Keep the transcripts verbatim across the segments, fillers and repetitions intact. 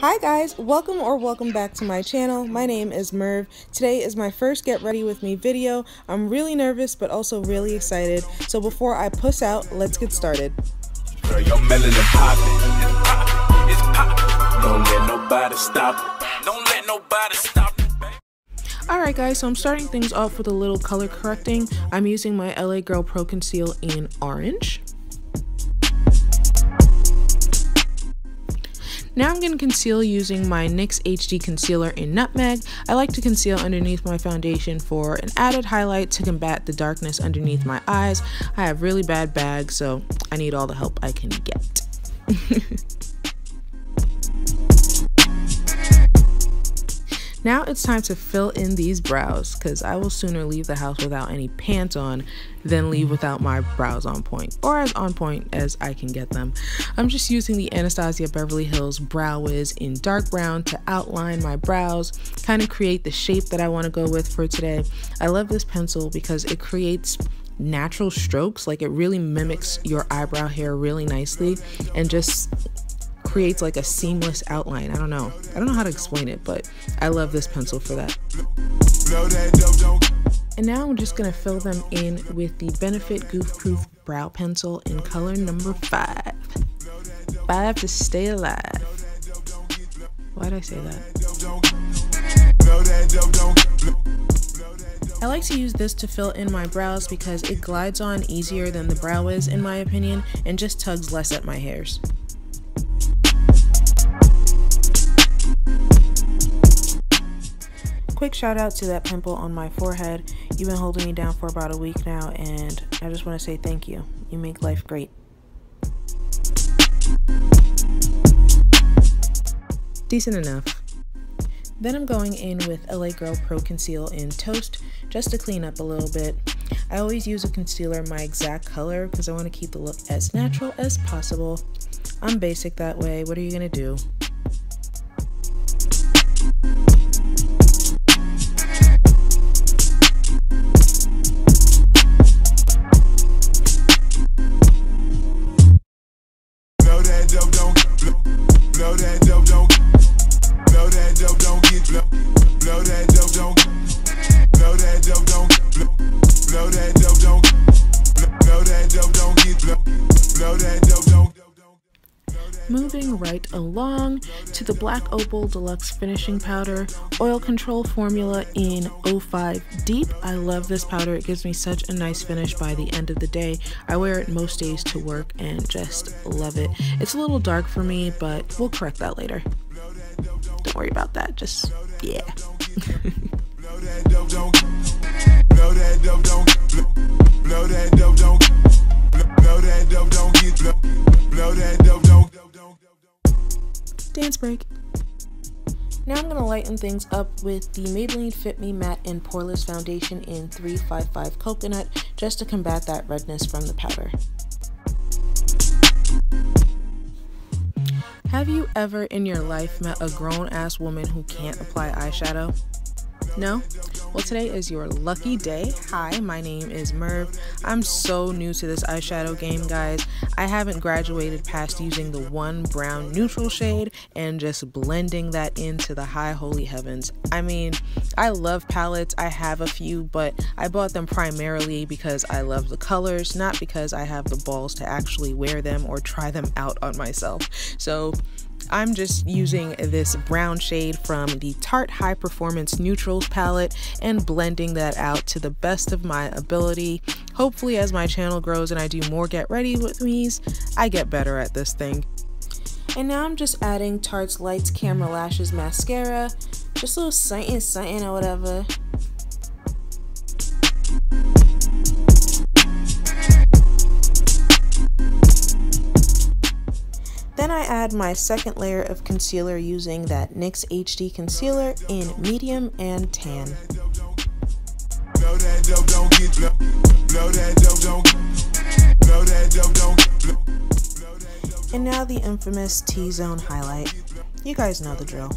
Hi guys, welcome or welcome back to my channel. My name is Merv. Today is my first Get Ready With Me video. I'm really nervous but also really excited. So before I puss out, let's get started. Girl, your melanin poppin', it's poppin', it's poppin'. Don't let nobody stop it. Don't let nobody stop it. Alright guys, so I'm starting things off with a little color correcting. I'm using my L A Girl Pro Conceal in orange. Now I'm going to conceal using my NYX H D Concealer in Nutmeg. I like to conceal underneath my foundation for an added highlight to combat the darkness underneath my eyes. I have really bad bags, so I need all the help I can get. Now it's time to fill in these brows, because I will sooner leave the house without any pants on than leave without my brows on point, or as on point as I can get them. I'm just using the Anastasia Beverly Hills Brow Wiz in dark brown to outline my brows, kind of create the shape that I want to go with for today. I love this pencil because it creates natural strokes, like it really mimics your eyebrow hair really nicely and just creates like a seamless outline. I don't know. I don't know how to explain it, but I love this pencil for that. And now I'm just gonna fill them in with the Benefit Goof Proof Brow Pencil in color number five. Five to stay alive. Why'd I say that? I like to use this to fill in my brows because it glides on easier than the Brow Wiz in my opinion and just tugs less at my hairs. Quick shout out to that pimple on my forehead. You've been holding me down for about a week now, and I just want to say thank you. You make life great. Decent enough. Then I'm going in with L A Girl Pro Conceal in Toast just to clean up a little bit. I always use a concealer my exact color because I want to keep the look as natural as possible. I'm basic that way. What are you gonna do? Moving right along to the Black Opal Deluxe Finishing Powder Oil Control Formula in oh five Deep. I love this powder. It gives me such a nice finish by the end of the day. I wear it most days to work and just love it. It's a little dark for me, but we'll correct that later. Don't worry about that. Just, yeah. Dance break. Now I'm going to lighten things up with the Maybelline Fit Me Matte and Poreless Foundation in three five five Coconut just to combat that redness from the powder. Have you ever in your life met a grown-ass woman who can't apply eyeshadow? No? Well, today is your lucky day. Hi, my name is Merv. I'm so new to this eyeshadow game, guys. I haven't graduated past using the one brown neutral shade and just blending that into the high holy heavens. I mean, I love palettes. I have a few, but I bought them primarily because I love the colors, not because I have the balls to actually wear them or try them out on myself. So I'm just using this brown shade from the Tarte High Performance Neutrals palette and blending that out to the best of my ability. Hopefully, as my channel grows and I do more Get Ready With Me's, I get better at this thing. And now I'm just adding Tarte's Lights Camera Lashes mascara, just a little something, something or whatever. Then I add my second layer of concealer using that NYX H D Concealer in Medium and Tan. And now the infamous T-zone highlight. You guys know the drill.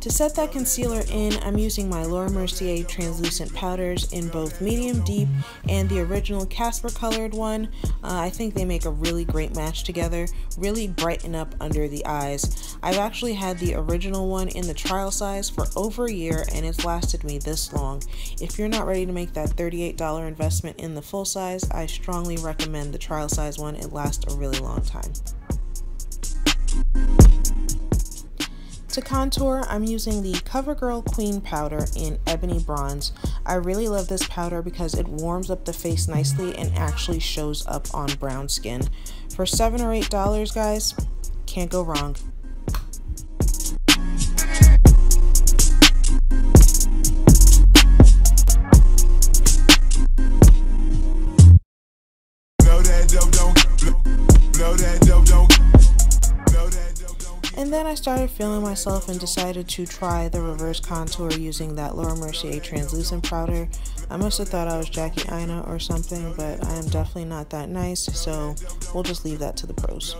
To set that concealer in, I'm using my Laura Mercier translucent powders in both medium deep and the original Casper colored one. Uh, I think they make a really great match together, really brighten up under the eyes. I've actually had the original one in the trial size for over a year and it's lasted me this long. If you're not ready to make that thirty-eight dollar investment in the full size, I strongly recommend the trial size one. It lasts a really long time. To contour, I'm using the CoverGirl Queen Powder in Ebony Bronze. I really love this powder because it warms up the face nicely and actually shows up on brown skin. For seven or eight dollars, guys, can't go wrong. And then I started feeling myself and decided to try the reverse contour using that Laura Mercier translucent powder. I must have thought I was Jackie Aina or something, but I am definitely not that nice, so we'll just leave that to the pros.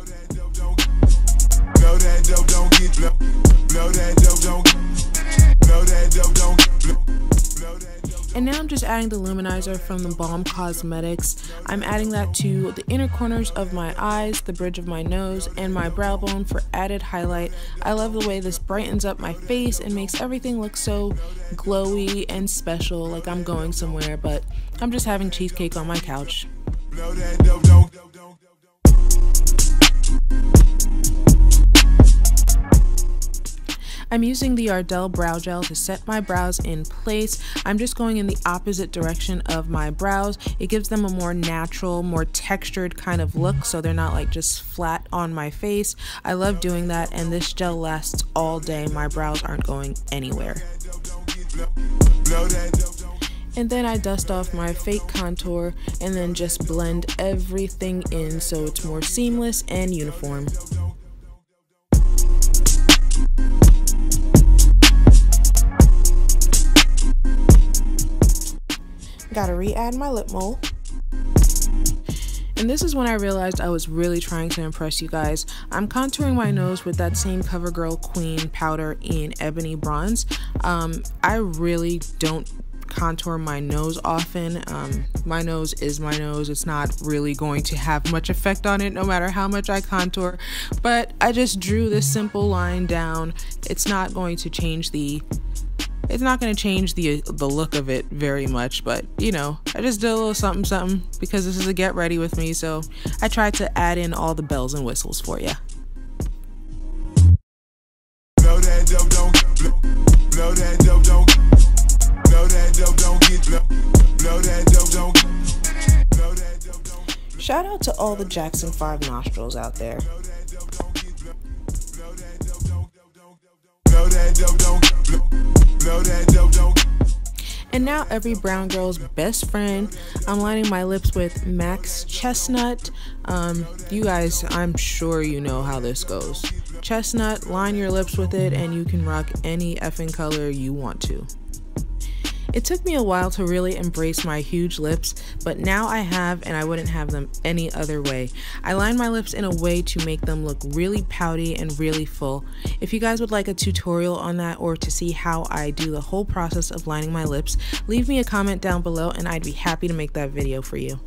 And now I'm just adding the luminizer from the Balm Cosmetics. I'm adding that to the inner corners of my eyes, the bridge of my nose, and my brow bone for added highlight. I love the way this brightens up my face and makes everything look so glowy and special, like I'm going somewhere, but I'm just having cheesecake on my couch. I'm using the Ardell brow gel to set my brows in place. I'm just going in the opposite direction of my brows. It gives them a more natural, more textured kind of look, so they're not like just flat on my face. I love doing that, and this gel lasts all day. My brows aren't going anywhere. And then I dust off my fake contour and then just blend everything in so it's more seamless and uniform. Gotta re-add my lip mold. And this is when I realized I was really trying to impress you guys. I'm contouring my nose with that same CoverGirl Queen powder in Ebony Bronze. Um, I really don't contour my nose often. Um, my nose is my nose. It's not really going to have much effect on it no matter how much I contour. But I just drew this simple line down. It's not going to change the It's not going to change the the look of it very much, but you know, I just did a little something something because this is a get ready with me, so I tried to add in all the bells and whistles for you. Shout out to all the Jackson five nostrils out there. And now every brown girl's best friend, I'm lining my lips with MAC Chestnut. Um, you guys, I'm sure you know how this goes. Chestnut, line your lips with it and you can rock any effing color you want to. It took me a while to really embrace my huge lips, but now I have, and I wouldn't have them any other way. I line my lips in a way to make them look really pouty and really full. If you guys would like a tutorial on that or to see how I do the whole process of lining my lips, leave me a comment down below and I'd be happy to make that video for you.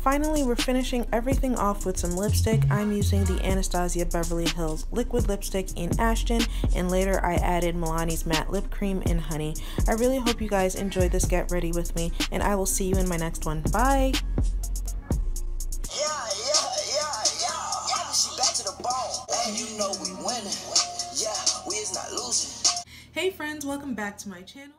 Finally, we're finishing everything off with some lipstick. I'm using the Anastasia Beverly Hills Liquid Lipstick in Ashton, and later I added Milani's Matte Lip Cream in Honey. I really hope you guys enjoyed this Get Ready With Me, and I will see you in my next one. Bye! Yeah, yeah, yeah, yeah. Obviously back to the ball. And you know we winning. Yeah, we is not losing. Hey friends, welcome back to my channel.